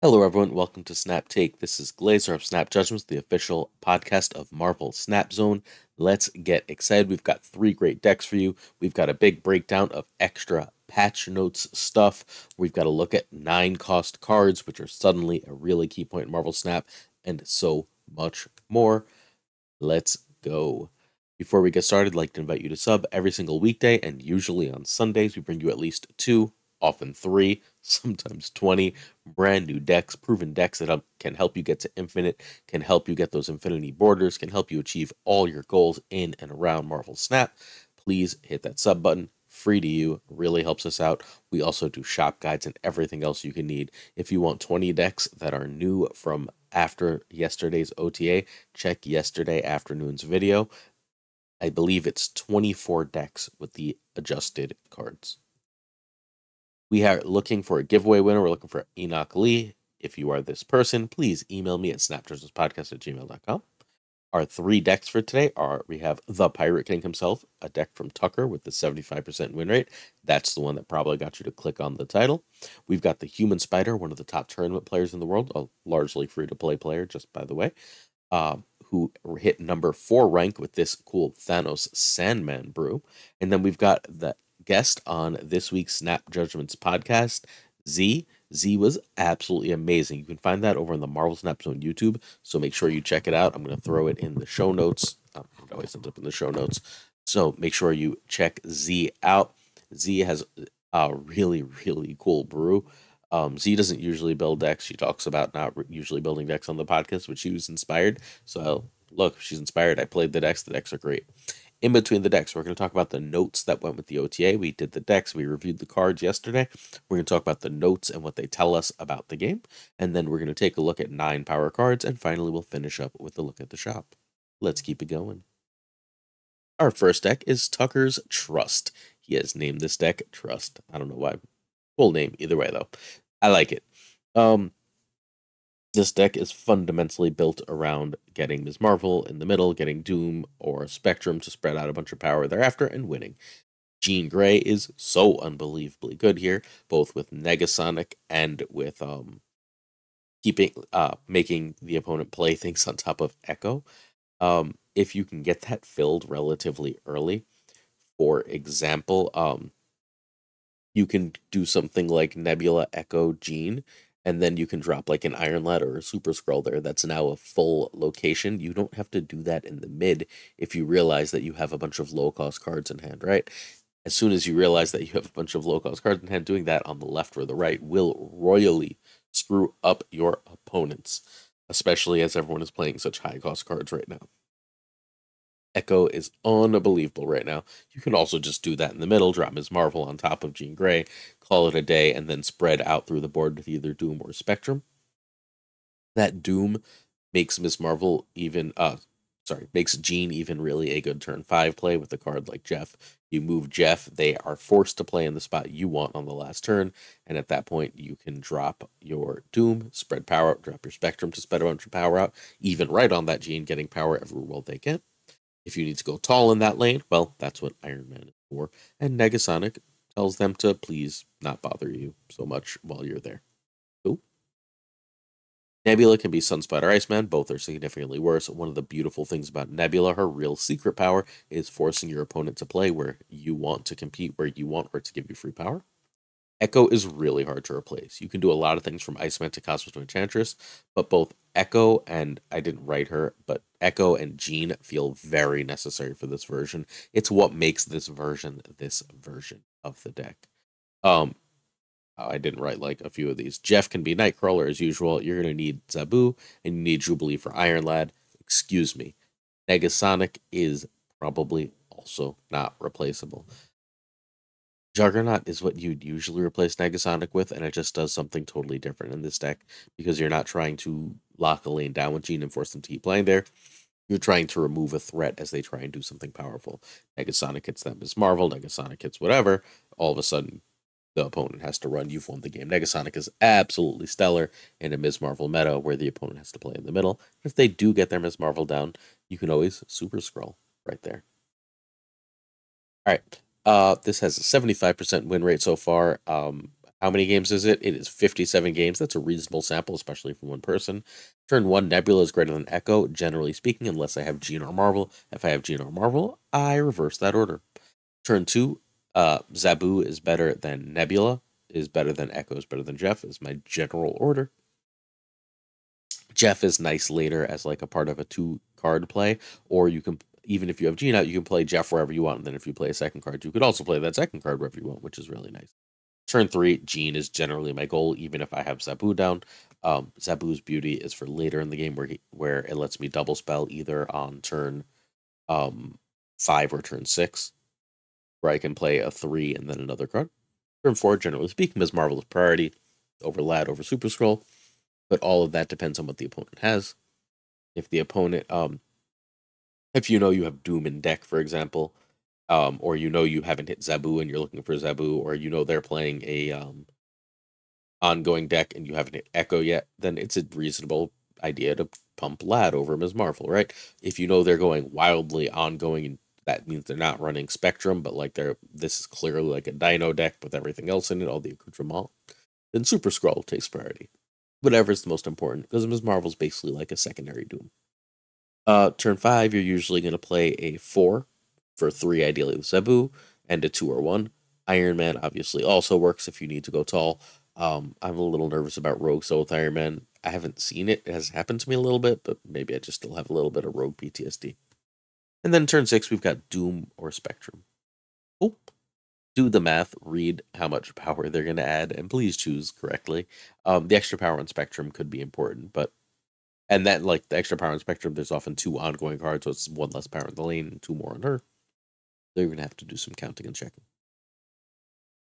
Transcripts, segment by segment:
Hello everyone, welcome to Snap Take. This is Glazer of Snap Judgments, the official podcast of Marvel Snap Zone. Let's get excited. We've got three great decks for you. We've got a big breakdown of extra patch notes stuff. We've got a look at 9-cost cards, which are suddenly a really key point in Marvel Snap, and so much more. Let's go. Before we get started, I'd like to invite you to sub every single weekday, and usually on Sundays we bring you at least two, often 3, sometimes 20 brand new decks, proven decks that can help you get to infinite, can help you get those infinity borders, can help you achieve all your goals in and around Marvel Snap. Please hit that sub button. Free to you, really helps us out. We also do shop guides and everything else you can need. If you want 20 decks that are new from after yesterday's OTA, check yesterday afternoon's video. I believe it's 24 decks with the adjusted cards. We are looking for a giveaway winner. We're looking for Enoch Lee. If you are this person, please email me at snapjudgmentspodcast@gmail.com. Our three decks for today are, we have The Pirate King himself, a deck from Tucker with the 75% win rate. That's the one that probably got you to click on the title. We've got the Human Spider, one of the top tournament players in the world, a largely free-to-play player, just by the way, who hit number 4 rank with this cool Thanos Sandman brew. And then we've got the guest on this week's Snap Judgments podcast, Z. Z was absolutely amazing. You can find that over on the Marvel Snap Zone YouTube, so make sure you check it out. I'm going to throw it in the show notes. It always ends up in the show notes. So make sure you check Z out. Z has a really, really cool brew. Z doesn't usually build decks. She talks about not usually building decks on the podcast, but she was inspired. So look, she's inspired. I played the decks. The decks are great. In between the decks, we're going to talk about the notes that went with the OTA. We did the decks. We reviewed the cards yesterday. We're going to talk about the notes and what they tell us about the game. And then we're going to take a look at 9 power cards. And finally, we'll finish up with a look at the shop. Let's keep it going. Our first deck is Tucker's Trust. He has named this deck Trust. I don't know why. Cool name. Either way, though. I like it. This deck is fundamentally built around getting Ms. Marvel in the middle, getting Doom or Spectrum to spread out a bunch of power thereafter, and winning. Jean Grey is so unbelievably good here, both with Negasonic and with making the opponent play things on top of Echo. If you can get that filled relatively early, for example, you can do something like Nebula, Echo, Jean, and then you can drop like an Iron Lad or a Super-Skrull there. That's now a full location. You don't have to do that in the mid if you realize that you have a bunch of low-cost cards in hand, right? As soon as you realize that you have a bunch of low-cost cards in hand, doing that on the left or the right will royally screw up your opponents, especially as everyone is playing such high-cost cards right now. Echo is unbelievable right now. You can also just do that in the middle, drop Ms. Marvel on top of Jean Grey, call it a day, and then spread out through the board with either Doom or Spectrum. That Doom makes Ms. Marvel even, makes Jean even really a good turn 5 play with a card like Jeff. You move Jeff, they are forced to play in the spot you want on the last turn, and at that point you can drop your Doom, spread power out, drop your Spectrum to spread a bunch of power out, even right on that Jean, getting power every roll they get. If you need to go tall in that lane, well, that's what Iron Man is for. And Negasonic tells them to please not bother you so much while you're there. Cool. Nebula can be Sunspot or Iceman. Both are significantly worse. One of the beautiful things about Nebula, her real secret power, is forcing your opponent to play where you want to compete, where you want her to give you free power. Echo is really hard to replace. You can do a lot of things from Iceman to Cosmos to Enchantress, but both Echo and, I didn't write her, but Echo and Jean feel very necessary for this version. It's what makes this version of the deck. I didn't write like a few of these. Jeff can be Nightcrawler as usual. You're going to need Zabu and you need Jubilee for Iron Lad. Excuse me. Negasonic is probably also not replaceable. Juggernaut is what you'd usually replace Negasonic with, and it just does something totally different in this deck because you're not trying to lock a lane down with Jean and force them to keep playing there. You're trying to remove a threat as they try and do something powerful. Negasonic hits them as Marvel, Negasonic hits whatever. All of a sudden, the opponent has to run. You've won the game. Negasonic is absolutely stellar in a Ms. Marvel meta where the opponent has to play in the middle. If they do get their Ms. Marvel down, you can always Super-Skrull right there. All right. This has a 75% win rate so far. How many games is it? It is 57 games. That's a reasonable sample, especially from one person. Turn 1, Nebula is greater than Echo, generally speaking, unless I have Jean or Marvel. If I have Jean or Marvel, I reverse that order. Turn 2, Zabu is better than Nebula, is better than Echo, is better than Jeff, is my general order. Jeff is nice later as like a part of a two-card play, or you can, even if you have Jean out, you can play Jeff wherever you want, and then if you play a second card, you could also play that second card wherever you want, which is really nice. Turn 3, Jean is generally my goal, even if I have Zabu down. Zabu's beauty is for later in the game where it lets me double spell either on turn 5 or turn 6, where I can play a 3 and then another card. Turn 4, generally speaking, Ms. Marvel is priority over Lad, over Super-Skrull, but all of that depends on what the opponent has. If the opponent, if you know you have Doom in deck, for example, or you know you haven't hit Zabu and you're looking for Zabu, or you know they're playing a ongoing deck and you haven't hit Echo yet, then it's a reasonable idea to pump Lad over Ms. Marvel, right? If you know they're going wildly ongoing, and that means they're not running Spectrum, but like this is clearly like a Dino deck with everything else in it, all the accoutrement, then Super-Skrull takes priority. Whatever is the most important, because Ms. Marvel's basically like a secondary Doom. Turn 5, you're usually going to play a 4. For 3, ideally with Zabu, and a 2 or 1. Iron Man obviously also works if you need to go tall. I'm a little nervous about Rogue, so with Iron Man, I haven't seen it. It has happened to me a little bit, but maybe I just still have a little bit of Rogue PTSD. And then turn 6, we've got Doom or Spectrum. Oh, do the math, read how much power they're going to add, and please choose correctly. The extra power on Spectrum could be important, but and that like the extra power on Spectrum, there's often 2 ongoing cards, so it's 1 less power in the lane and 2 more on her. They're going to have to do some counting and checking.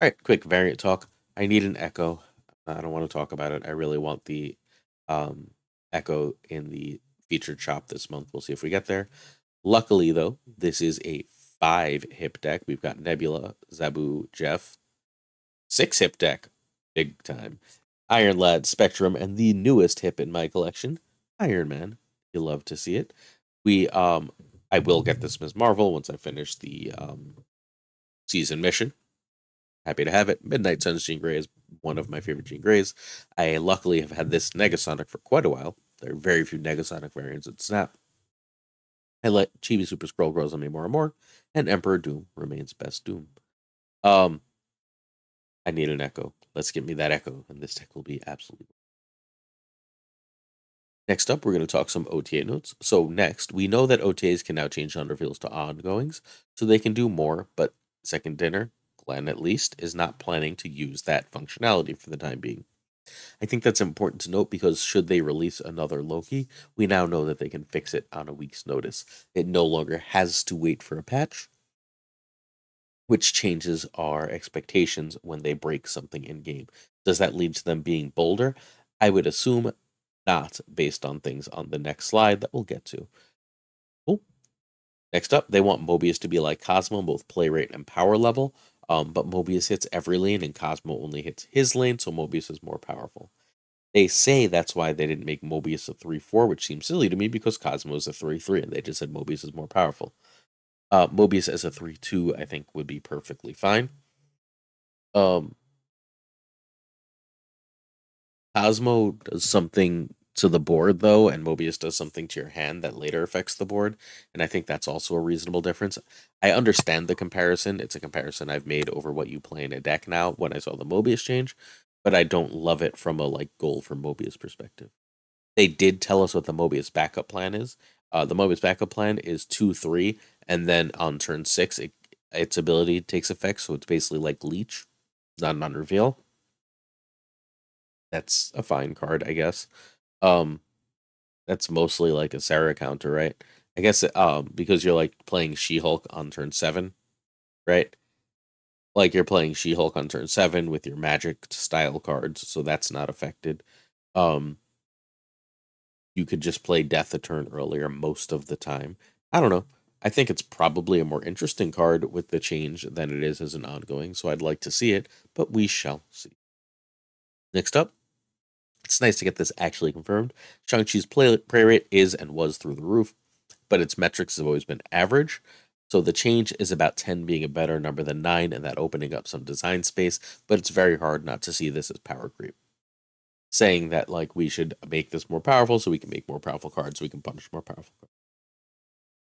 All right, quick variant talk. I need an Echo. I don't want to talk about it. I really want the Echo in the featured shop this month. We'll see if we get there. Luckily, though, this is a 5-hip deck. We've got Nebula, Zabu, Jeff. 6-hip deck. Big time. Iron Lad, Spectrum, and the newest hip in my collection, Iron Man. You love to see it. I will get this Ms. Marvel once I finish the season mission. Happy to have it. Midnight Sun's Jean Grey is one of my favorite Jean Greys. I luckily have had this Negasonic for quite a while. There are very few Negasonic variants at Snap. I let Chibi Super-Skrull grows on me more and more, and Emperor Doom remains best Doom. I need an Echo. Let's get me that Echo, and this deck will be absolutely wonderful. Next up, we're going to talk some OTA notes. So next, we know that OTAs can now change on reveals to ongoings, so they can do more, but Second Dinner, Glenn at least, is not planning to use that functionality for the time being. I think that's important to note because should they release another Loki, we now know that they can fix it on a week's notice. It no longer has to wait for a patch, which changes our expectations when they break something in-game. Does that lead to them being bolder? I would assume not, based on things on the next slide that we'll get to. Cool. Next up, they want Mobius to be like Cosmo in both play rate and power level, but Mobius hits every lane and Cosmo only hits his lane, so Mobius is more powerful. They say that's why they didn't make Mobius a 3-4, which seems silly to me because Cosmo is a 3-3, and they just said Mobius is more powerful. Mobius as a 3-2, I think, would be perfectly fine. Cosmo does something to the board, though, and Mobius does something to your hand that later affects the board, and I think that's also a reasonable difference. I understand the comparison. It's a comparison I've made over what you play in a deck now when I saw the Mobius change, but I don't love it from a like goal for Mobius perspective. They did tell us what the Mobius backup plan is. The Mobius backup plan is 2-3, and then on turn 6, its ability takes effect, so it's basically like Leech, not an unreveal. That's a fine card, I guess. That's mostly like a Sarah counter, right? I guess because you're like playing She-Hulk on turn 7, right? Like you're playing She-Hulk on turn 7 with your magic style cards, so that's not affected. You could just play Death a turn earlier most of the time. I don't know. I think it's probably a more interesting card with the change than it is as an ongoing, so I'd like to see it, but we shall see. Next up, it's nice to get this actually confirmed. Shang-Chi's play rate is and was through the roof, but its metrics have always been average. So the change is about 10 being a better number than 9 and that opening up some design space, but it's very hard not to see this as power creep. Saying that, like, we should make this more powerful so we can make more powerful cards, so we can punish more powerful cards.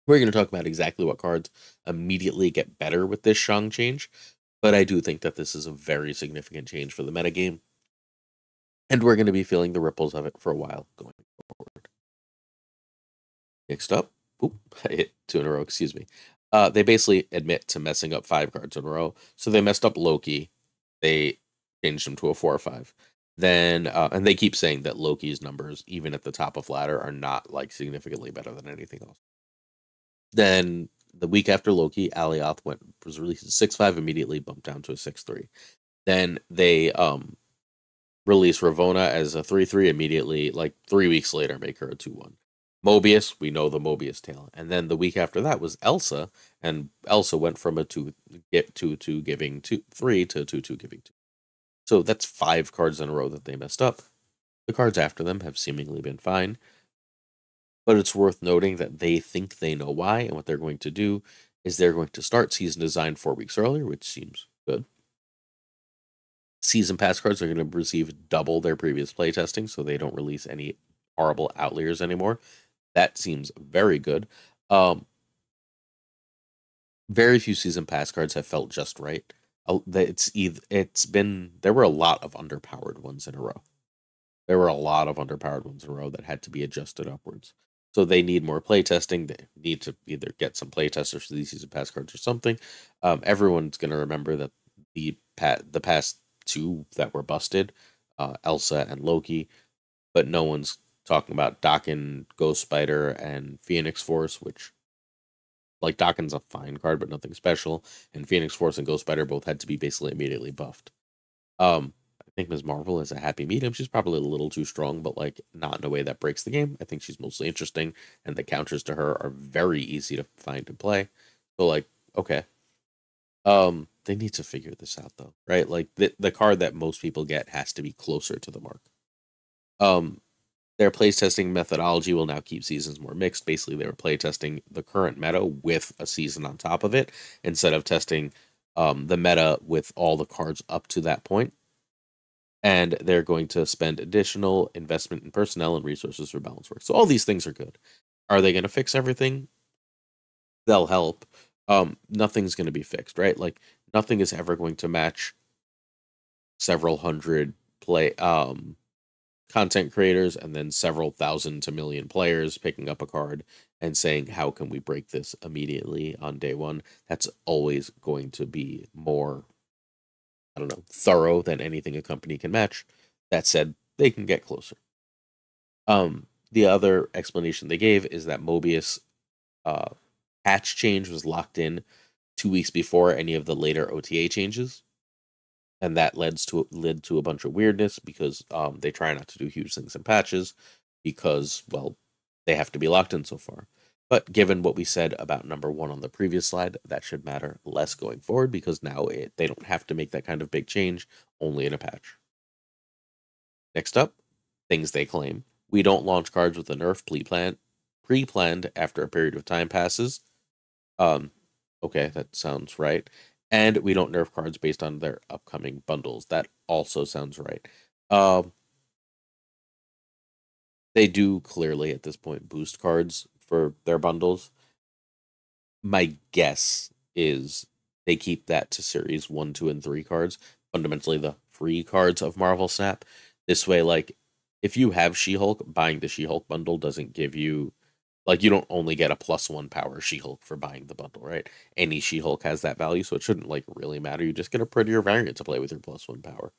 We're going to talk about exactly what cards immediately get better with this Shang change, but I do think that this is a very significant change for the metagame, and we're going to be feeling the ripples of it for a while going forward. Next up, oop, I hit 2 in a row, excuse me. They basically admit to messing up 5 cards in a row. So they messed up Loki. They changed him to a 4 or 5. Then, and they keep saying that Loki's numbers, even at the top of ladder, are not like significantly better than anything else. Then the week after Loki, Alioth was released as 6/5, immediately bumped down to a 6/3. Then they release Ravona as a 3/3, immediately, like 3 weeks later, make her a 2/1. Mobius, we know the Mobius tale. And then the week after that was Elsa, and Elsa went from a 2/2 giving 3 to a 2/2 giving 2. So that's 5 cards in a row that they messed up. The cards after them have seemingly been fine. But it's worth noting that they think they know why, and what they're going to do is they're going to start season design 4 weeks earlier, which seems good. Season pass cards are going to receive double their previous playtesting, so they don't release any horrible outliers anymore. That seems very good. Very few season pass cards have felt just right. There were a lot of underpowered ones in a row. There were a lot of underpowered ones in a row that had to be adjusted upwards. So they need more playtesting. They need to either get some playtesters for these season pass cards or something. Everyone's going to remember that the past 2 that were busted, Elsa and Loki, but no one's talking about Dokken, Ghost Spider, and Phoenix Force, which, like, Dokken's a fine card, but nothing special, and Phoenix Force and Ghost Spider both had to be basically immediately buffed. I think Ms. Marvel is a happy medium. She's probably a little too strong, but, like, not in a way that breaks the game. I think she's mostly interesting, and the counters to her are very easy to find and play. So, like, okay. They need to figure this out, though, right? Like, the card that most people get has to be closer to the mark. Their playtesting methodology will now keep seasons more mixed. Basically, they were playtesting the current meta with a season on top of it, instead of testing the meta with all the cards up to that point. And they're going to spend additional investment in personnel and resources for balance work. So all these things are good. Are they going to fix everything? They'll help. Nothing's going to be fixed, right? Like, nothing is ever going to match several hundred play content creators and then several thousand to million players picking up a card and saying, how can we break this immediately on day one? That's always going to be more, I don't know, thorough than anything a company can match. That said, they can get closer. The other explanation they gave is that Mobius patch change was locked in 2 weeks before any of the later OTA changes, and that led to a bunch of weirdness because they try not to do huge things in patches because, well, they have to be locked in so far. But given what we said about number 1 on the previous slide, that should matter less going forward because now they don't have to make that kind of big change, only in a patch. Next up, things they claim. We don't launch cards with a nerf pre-planned after a period of time passes. Okay, that sounds right. And we don't nerf cards based on their upcoming bundles. That also sounds right. They do clearly at this point boost cards for their bundles. My guess is they keep that to series 1, 2, and 3 cards, fundamentally the free cards of Marvel Snap. This way, like, if you have She-Hulk, buying the She-Hulk bundle doesn't give you, like, you don't only get a +1 power She-Hulk for buying the bundle, right? Any She-Hulk has that value, so it shouldn't, like, really matter. You just get a prettier variant to play with your +1 power.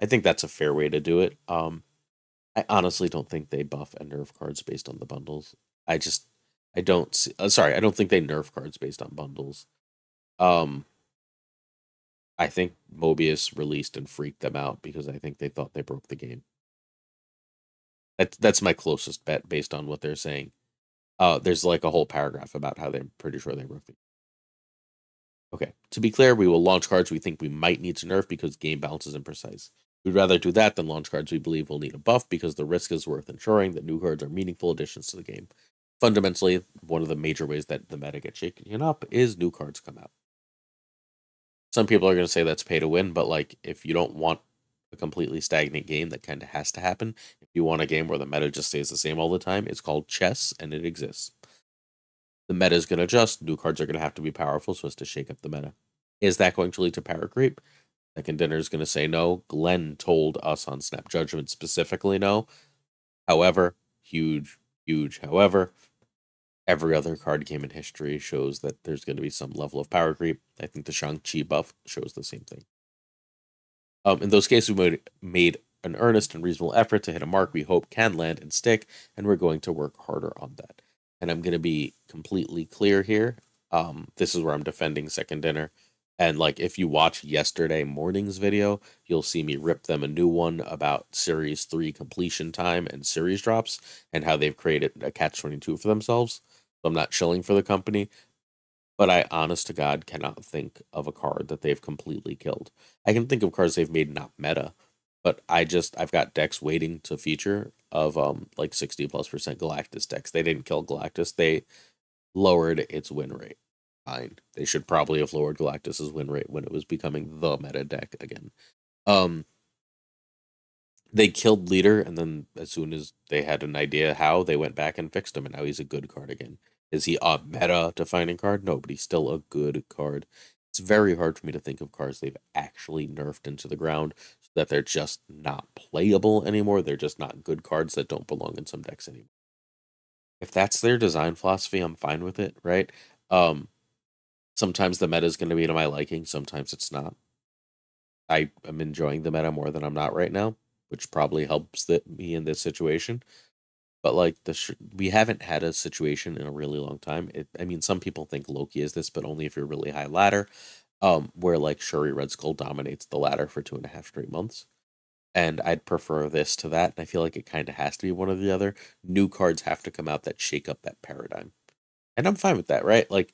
I think that's a fair way to do it. I honestly don't think they buff and nerf cards based on the bundles. I don't think they nerf cards based on bundles. I think Mobius released and freaked them out because I think they thought they broke the game. That's my closest bet based on what they're saying. There's, like, a whole paragraph about how they're pretty sure they broke the game. Okay, to be clear, we will launch cards we think we might need to nerf because game balance is imprecise. We'd rather do that than launch cards we believe will need a buff because the risk is worth ensuring that new cards are meaningful additions to the game. fundamentally, one of the major ways that the meta gets shaken up is new cards come out. Some people are going to say that's pay to win, but like, if you don't want a completely stagnant game, that kind of has to happen. If you want a game where the meta just stays the same all the time, it's called chess, and it exists. The meta is going to adjust. New cards are going to have to be powerful so as to shake up the meta. Is that going to lead to power creep? Second Dinner is going to say no. Glenn told us on Snap Judgment specifically no. However, huge however, every other card game in history shows that there's going to be some level of power creep. I think the Shang-Chi buff shows the same thing. In those cases, we made an earnest and reasonable effort to hit a mark we hope can land and stick, and we're going to work harder on that. And I'm going to be completely clear here. This is where I'm defending Second Dinner. And like, if you watch yesterday morning's video, you'll see me rip them a new one about Series 3 completion time and series drops and how they've created a catch-22 for themselves. So I'm not shilling for the company, but I, honest to God, cannot think of a card that they've completely killed. I can think of cards they've made not meta, but I've got decks waiting to feature of like 60+% Galactus decks. They didn't kill Galactus. They lowered its win rate. They should probably have lowered Galactus's win rate when it was becoming the meta deck again. They killed Leader, and then as soon as they had an idea how, they went back and fixed him, and now he's a good card again. Is he a meta-defining card? No, but he's still a good card. It's very hard for me to think of cards they've actually nerfed into the ground so that they're just not playable anymore. They're just not good cards that don't belong in some decks anymore. If that's their design philosophy, I'm fine with it, right? Sometimes the meta is going to be to my liking. Sometimes it's not. I am enjoying the meta more than I'm not right now, which probably helps me in this situation. But like, we haven't had a situation in a really long time. I mean, some people think Loki is this, but only if you're really high ladder, where like Shuri Red Skull dominates the ladder for 2.5 straight months. And I'd prefer this to that. And I feel like it kind of has to be one or the other. New cards have to come out that shake up that paradigm. And I'm fine with that, right? Like,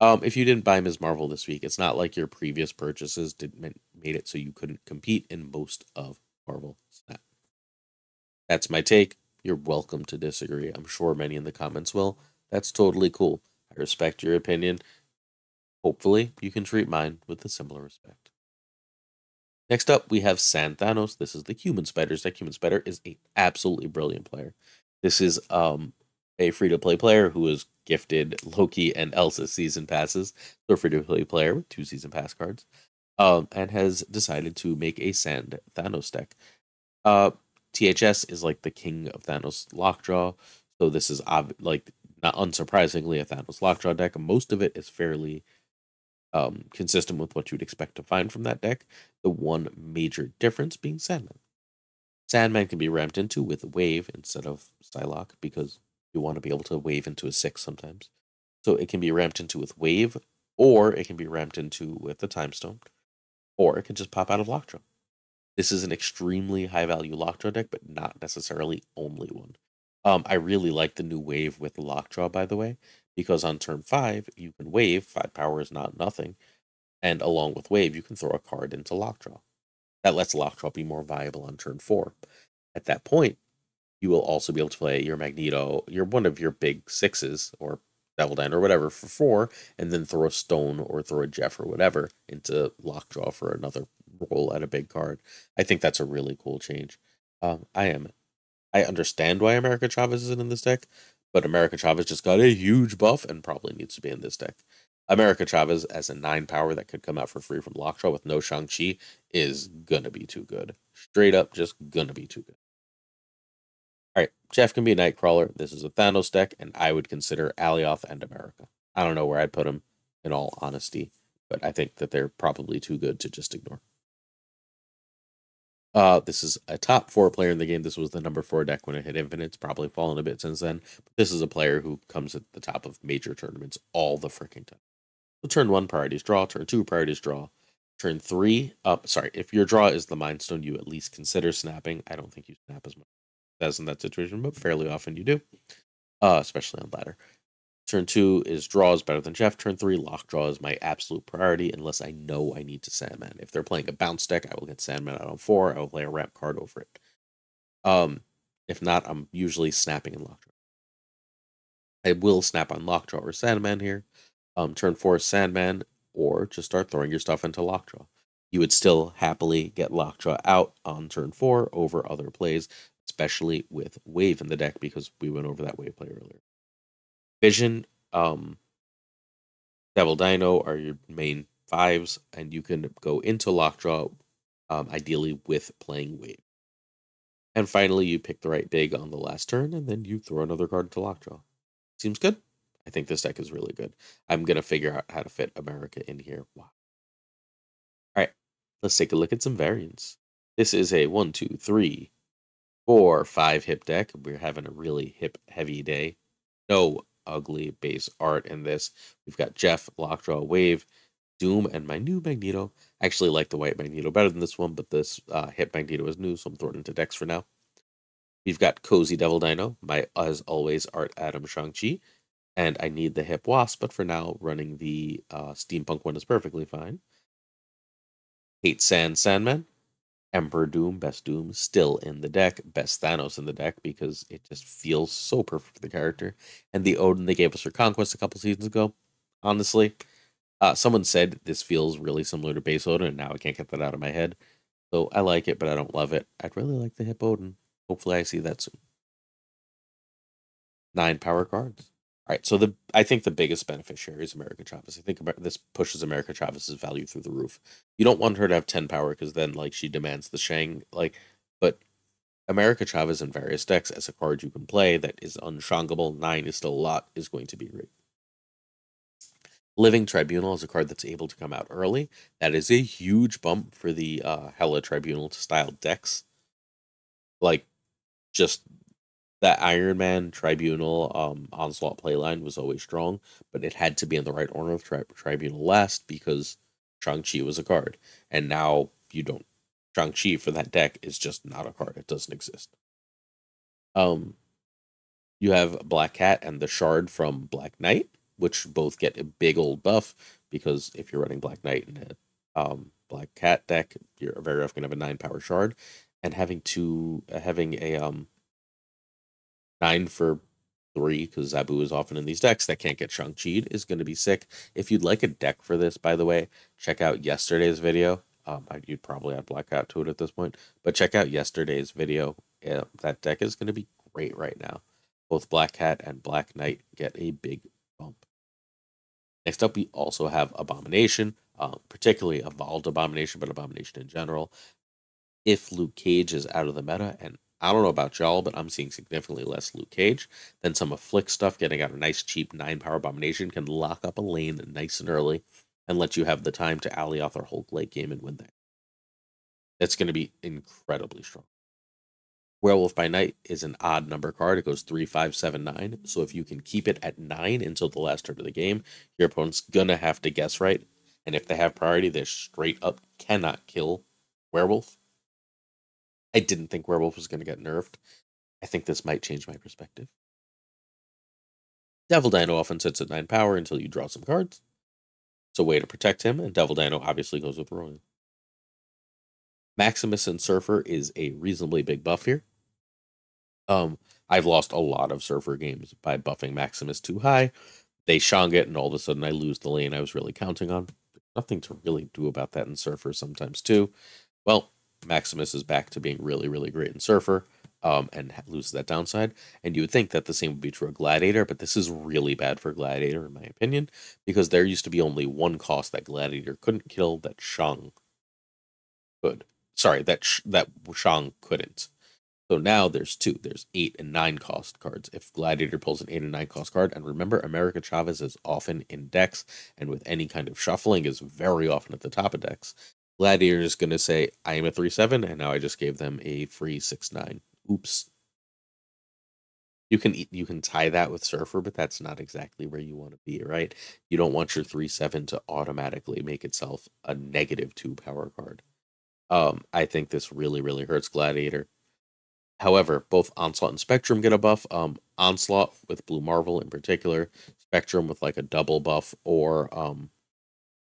if you didn't buy Ms. Marvel this week, it's not like your previous purchases made it so you couldn't compete in most of Marvel Snap. That's my take. You're welcome to disagree. I'm sure many in the comments will. That's totally cool. I respect your opinion. Hopefully, you can treat mine with a similar respect. Next up, we have Santhanos. This is the Human Spider's deck. Human Spider is an absolutely brilliant player. This is a free-to-play player who is gifted Loki and Elsa season passes. So a free-to-play player with 2 season pass cards, and has decided to make a Sand Thanos deck. THS is like the king of Thanos Lockjaw, so this is like, not unsurprisingly, a Thanos Lockjaw deck. Most of it is fairly consistent with what you'd expect to find from that deck. The one major difference being Sandman. Sandman can be ramped into with Wave instead of Psylocke, because you want to be able to wave into a 6 sometimes. So it can be ramped into with Wave, or it can be ramped into with the Time Stone, or it can just pop out of Lockjaw. This is an extremely high-value Lockjaw deck, but not necessarily only one. I really like the new Wave with Lockjaw, by the way, because on turn 5, you can wave. 5 power is not nothing. And along with Wave, you can throw a card into Lockjaw. That lets Lockjaw be more viable on turn 4. At that point, you will also be able to play your Magneto, one of your big 6s, or Devil Dinosaur, or whatever, for 4, and then throw a Stone or throw a Jeff or whatever into Lockjaw for another roll at a big card. I think that's a really cool change. I understand why America Chavez isn't in this deck, but America Chavez just got a huge buff and probably needs to be in this deck. America Chavez as a 9 power that could come out for free from Lockjaw with no Shang-Chi is gonna be too good. Straight up, just gonna be too good. Alright, Jeff can be a Nightcrawler. This is a Thanos deck, and I would consider Alioth and America. I don't know where I'd put them, in all honesty, but I think that they're probably too good to just ignore. This is a top 4 player in the game. This was the number 4 deck when it hit Infinite. It's probably fallen a bit since then. But this is a player who comes at the top of major tournaments all the freaking time. So turn 1, priorities draw. Turn 2, priorities draw. Turn 3, if your draw is the Mind Stone, you at least consider snapping. I don't think you snap as much as in that situation, but fairly often you do, especially on ladder. Turn 2 is draw is better than Jeff. Turn 3, Lockjaw is my absolute priority unless I know I need to Sandman. If they're playing a bounce deck, I will get Sandman out on 4. I will play a ramp card over it. If not, I'm usually snapping in Lockjaw. I will snap on Lockjaw or Sandman here. Turn 4 Sandman, or just start throwing your stuff into Lockjaw. You would still happily get Lockjaw out on turn 4 over other plays, especially with Wave in the deck, because we went over that Wave play earlier. Vision, Devil Dino are your main 5s, and you can go into Lockjaw, ideally with playing Wave. And finally, you pick the right dig on the last turn, and then you throw another card into Lockjaw. Seems good. I think this deck is really good. I'm going to figure out how to fit America in here. Wow. All right, let's take a look at some variants. This is a 1, 2, 3, 4, 5 hip deck. We're having a really hip, heavy day. No ugly base art in this. We've got Jeff, Lockjaw, Wave, Doom, and my new Magneto. I actually like the white Magneto better than this one, but this hip Magneto is new, so I'm throwing it into decks for now. We've got Cozy Devil Dino, my, as always, Art Adam Shang-Chi, and I need the hip Wasp, but for now, running the Steampunk one is perfectly fine. Hate Sandman, Emperor Doom, Best Doom, still in the deck, Best Thanos in the deck, because it just feels so perfect for the character. And the Odin they gave us for Conquest a couple seasons ago, honestly. Someone said this feels really similar to base Odin, and now I can't get that out of my head. So I like it, but I don't love it. I'd really like the hip Odin. Hopefully I see that soon. 9 power cards. All right, so I think the biggest beneficiary is America Chavez. I think this pushes America Chavez's value through the roof. You don't want her to have 10 power, because then like she demands the Shang. But America Chavez in various decks as a card you can play that is unshangable, 9 is still a lot, is going to be great. Living Tribunal is a card that's able to come out early. That is a huge bump for the Hella Tribunal style decks. Like, just that Iron Man Tribunal Onslaught playline was always strong, but it had to be in the right order of Tribunal last, because Shang-Chi was a card. And now you don't. Shang-Chi for that deck is just not a card. It doesn't exist. You have Black Cat and the Shard from Black Knight, which both get a big old buff, because if you're running Black Knight and a Black Cat deck, you're very often going to have a 9 power Shard, and having a 9 for 3, because Zabu is often in these decks that can't get Shang-Chi'd, is going to be sick. If you'd like a deck for this, by the way, check out yesterday's video. You'd probably add Black Cat to it at this point, but check out yesterday's video. Yeah, that deck is going to be great right now. Both Black Cat and Black Knight get a big bump. Next up, we also have Abomination, particularly Evolved Abomination, but Abomination in general. If Luke Cage is out of the meta, and I don't know about y'all, but I'm seeing significantly less Luke Cage, then some Afflict stuff, getting out a nice cheap 9 power Abomination can lock up a lane nice and early and let you have the time to Alioth or Hulk late game and win that. That's going to be incredibly strong. Werewolf by Night is an odd number card. It goes 3, 5, 7, 9. So if you can keep it at 9 until the last turn of the game, your opponent's going to have to guess right. And if they have priority, they straight up cannot kill Werewolf. I didn't think Werewolf was going to get nerfed. I think this might change my perspective. Devil Dino often sits at 9 power until you draw some cards. It's a way to protect him, and Devil Dino obviously goes with Royal. Maximus and Surfer is a reasonably big buff here. I've lost a lot of Surfer games by buffing Maximus too high. They shang it, and all of a sudden I lose the lane I was really counting on. Nothing to really do about that in Surfer sometimes too. Well, Maximus is back to being really, really great in Surfer and loses that downside. And you would think that the same would be true of Gladiator, but this is really bad for Gladiator in my opinion, because there used to be only one cost that Gladiator couldn't kill that Shang could. Sorry, that Shang couldn't. So now there's 2. There's 8 and 9 cost cards. If Gladiator pulls an 8 and 9 cost card, and remember, America Chavez is often in decks, and with any kind of shuffling is very often at the top of decks. Gladiator is going to say, I am a 3-7, and now I just gave them a free 6-9. Oops. You can tie that with Surfer, but that's not exactly where you want to be, right? You don't want your 3-7 to automatically make itself a negative 2 power card. I think this really, really hurts Gladiator. However, both Onslaught and Spectrum get a buff. Onslaught with Blue Marvel in particular, Spectrum with like a double buff, or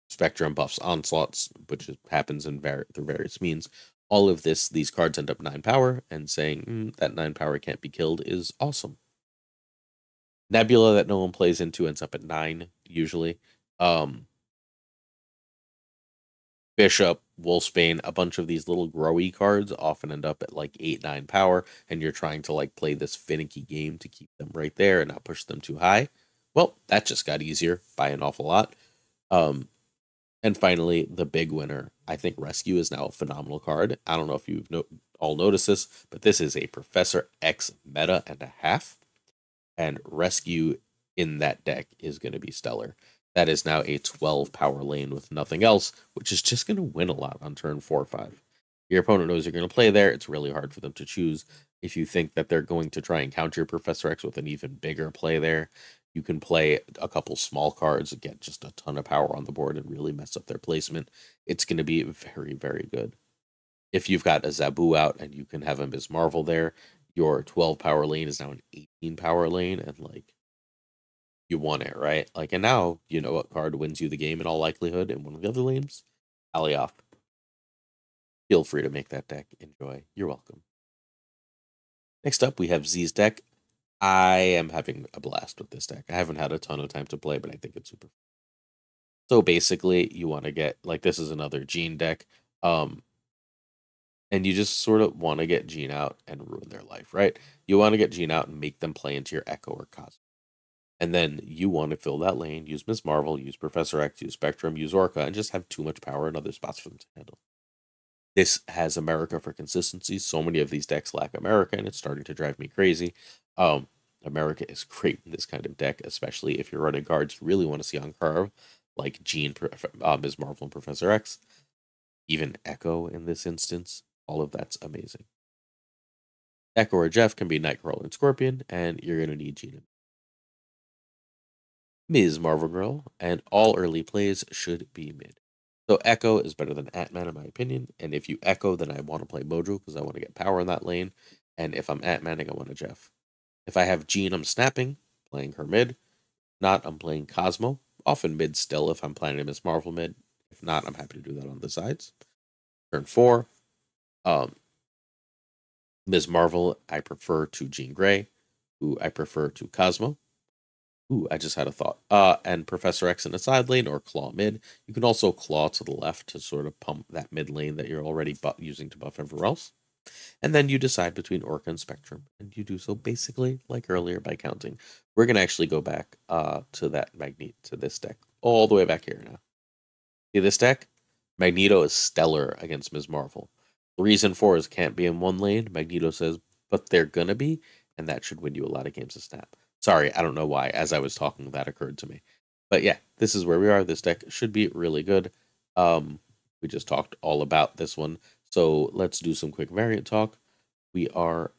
Spectrum buffs Onslaughts, which happens in through various means. All of this, these cards end up 9 power, and saying that 9 power can't be killed is awesome. Nebula that no one plays into ends up at 9 usually. Bishop, Wolfsbane, a bunch of these little growy cards often end up at like 8-9 power, and you're trying to like play this finicky game to keep them right there and not push them too high. Well, that just got easier by an awful lot. And finally, the big winner. I think Rescue is now a phenomenal card. I don't know if you've all noticed this, but this is a Professor X meta and a half, and Rescue in that deck is going to be stellar. That is now a 12 power lane with nothing else, which is just going to win a lot on turn 4 or 5. Your opponent knows you're going to play there. It's really hard for them to choose. If you think that they're going to try and counter your Professor X with an even bigger play there, you can play a couple small cards and get just a ton of power on the board and really mess up their placement. It's going to be very, very good. If you've got a Zabu out and you can have a Ms. Marvel there, your 12 power lane is now an 18 power lane, and like, you want it, right? Like, and now you know what card wins you the game in all likelihood in one of the other lanes. Alioth. Feel free to make that deck. Enjoy. You're welcome. Next up, we have Z's deck. I am having a blast with this deck. I haven't had a ton of time to play, but I think it's super fun. So basically, you want to get, like, this is another Jean deck. And you just sort of want to get Jean out and ruin their life, right? You want to get Jean out and make them play into your Echo or Cosmo. And then you want to fill that lane, use Ms. Marvel, use Professor X, use Spectrum, use Orca, and just have too much power in other spots for them to handle. This has America for consistency. So many of these decks lack America, and it's starting to drive me crazy. America is great in this kind of deck, especially if you're running cards you really want to see on curve, like Jean, Ms. Marvel, and Professor X. Even Echo in this instance. All of that's amazing. Echo or Jeff can be Nightcrawler and Scorpion, and you're going to need Jean. Ms. Marvel Girl, and all early plays should be mid. So Echo is better than Ant-Man in my opinion, and if you Echo, then I want to play Mojo because I want to get power in that lane, and if I'm Ant-Manning, I want to Jeff. If I have Jean, I'm snapping, playing her mid. If not, I'm playing Cosmo, often mid still if I'm planning to Ms. Marvel mid. If not, I'm happy to do that on the sides. Turn 4. Ms. Marvel, I prefer to Jean Grey, who I prefer to Cosmo. Ooh, I just had a thought. And Professor X in the side lane or claw mid. You can also claw to the left to sort of pump that mid lane that you're already using to buff everywhere else. And then you decide between Orca and Spectrum. And you do so basically like earlier by counting. We're going to actually go back to that Magneto, to this deck, all the way back here now. See this deck? Magneto is stellar against Ms. Marvel. The reason for is can't be in one lane. Magneto says, but they're going to be. And that should win you a lot of games of snap. Sorry, I don't know why, as I was talking, that occurred to me. But yeah, this is where we are. This deck should be really good. We just talked all about this one. So let's do some quick variant talk. We are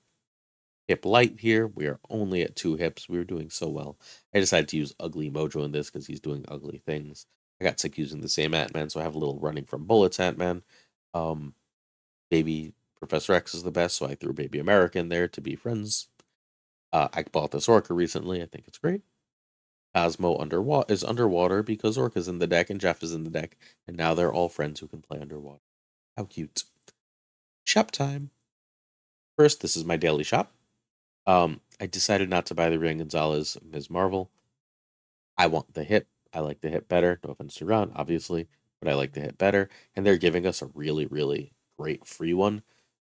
hip light here. We are only at 2 hips. We were doing so well. I decided to use Ugly Mojo in this because he's doing ugly things. I got sick using the same Ant-Man, so I have a little running from bullets Ant-Man. Baby Professor X is the best, so I threw Baby America in there to be friends. I bought this Orca recently. I think it's great. Cosmo is underwater because Orca's in the deck and Jeff is in the deck. And now they're all friends who can play underwater. How cute. Shop time. First, this is my daily shop. I decided not to buy the Rian Gonzalez Ms. Marvel. I want the hit. I like the hit better. No offense to Ron, obviously. But I like the hit better. And they're giving us a really, really great free one.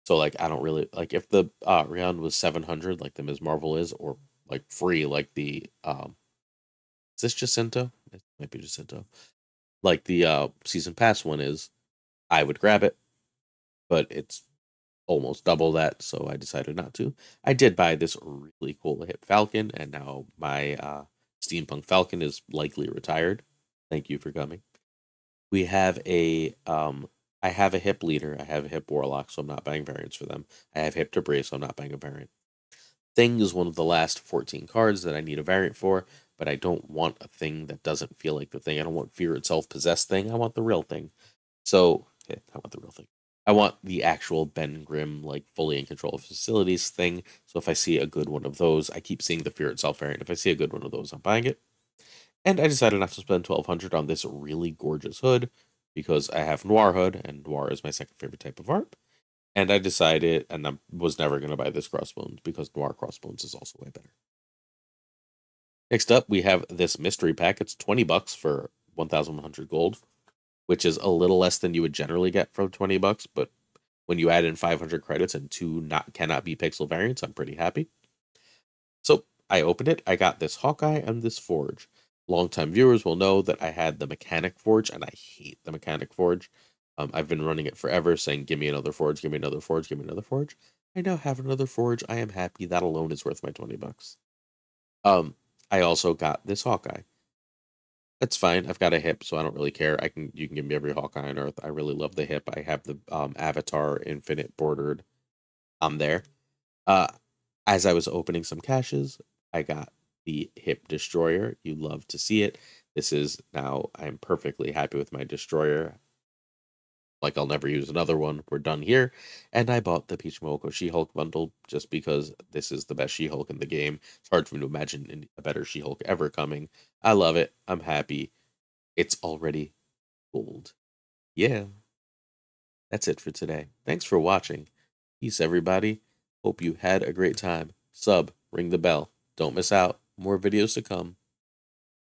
So, like, I don't really, like, if the Rian was 700, like the Ms. Marvel is, or, like, free, like the, is this Jacinto? It might be Jacinto. Like the Season Pass one is, I would grab it, but it's almost double that, so I decided not to. I did buy this really cool hip Falcon, and now my Steampunk Falcon is likely retired. Thank you for coming. We have a, I have a hip leader, I have a hip warlock, so I'm not buying variants for them. I have hip debris, so I'm not buying a variant. Thing is one of the last 14 cards that I need a variant for, but I don't want a thing that doesn't feel like the thing. I don't want fear itself possessed thing. I want the real thing. So yeah, I want the real thing. I want the actual Ben Grimm, like fully in control of facilities thing. So if I see a good one of those, I keep seeing the fear itself variant. If I see a good one of those, I'm buying it. And I decided not to spend $1,200 on this really gorgeous hood, because I have Noir Hood, and Noir is my second favorite type of art. And I decided, and I was never going to buy this Crossbones, because Noir Crossbones is also way better. Next up, we have this mystery pack. It's $20 for 1,100 gold, which is a little less than you would generally get from $20. But when you add in 500 credits and two cannot be pixel variants, I'm pretty happy. So I opened it. I got this Hawkeye and this Forge. Longtime viewers will know that I had the Mechanic Forge, and I hate the Mechanic Forge. I've been running it forever, saying, give me another Forge, give me another Forge, give me another Forge. I now have another Forge. I am happy. That alone is worth my $20. I also got this Hawkeye. That's fine. I've got a hip, so I don't really care. You can give me every Hawkeye on Earth. I really love the hip. I have the Avatar Infinite bordered. I'm there. As I was opening some caches, I got the hip destroyer. You love to see it. This is now, I'm perfectly happy with my destroyer. Like, I'll never use another one. We're done here. And I bought the Peach Momoko She-Hulk bundle just because this is the best She-Hulk in the game. It's hard for me to imagine a better She-Hulk ever coming. I love it. I'm happy. It's already gold. Yeah. That's it for today. Thanks for watching. Peace, everybody. Hope you had a great time. Sub, ring the bell. Don't miss out. More videos to come.